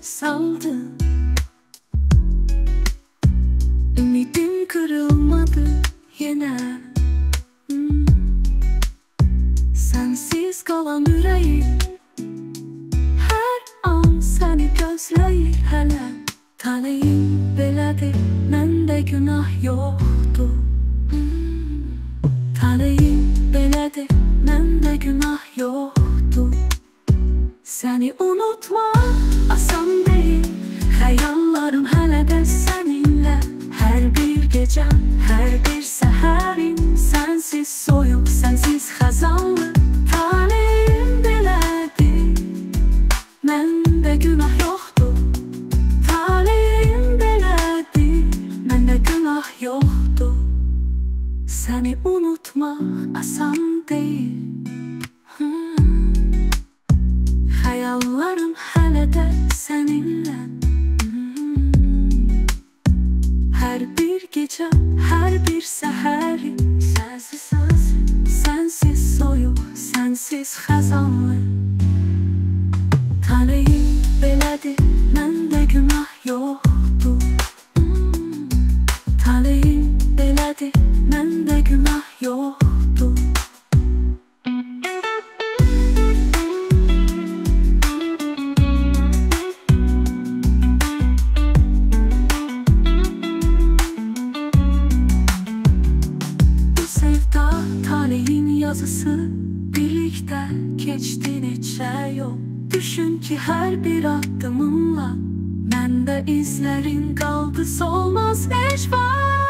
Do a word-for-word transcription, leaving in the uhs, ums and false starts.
saldı. Ümidim kırılmadı yine. hmm. Sensiz kalan yüreğim her an seni gözləyir hələ. Taleyim belədir, məndə günah yoxdur. hmm. Taleyim belədir, məndə günah yoxdur. Səni unutma asan deyil, xəyallarım hələ də səninlə. Hər bir gecəm, hər bir səhərim sənsiz soyuq, sənsiz xəzanlı. Taleyim belədir, məndə günah yoxdur. Taleyim belədir, məndə günah yoxdur. Səni unutmaq asan deyil. Xəyallarım hələ də səninlə. Hər bir gecə, hər bir səhərim sənsiz, sənsiz soyuq, sənsiz xəzanlı. Taleyim belədir, məndə günah yoxdur. Taleyim belədir, məndə günah yoxdur. Yazısı birlikte keçdin içə yol. Düşün ki her bir addımınla məndə izlərin qaldı solmaz əşva.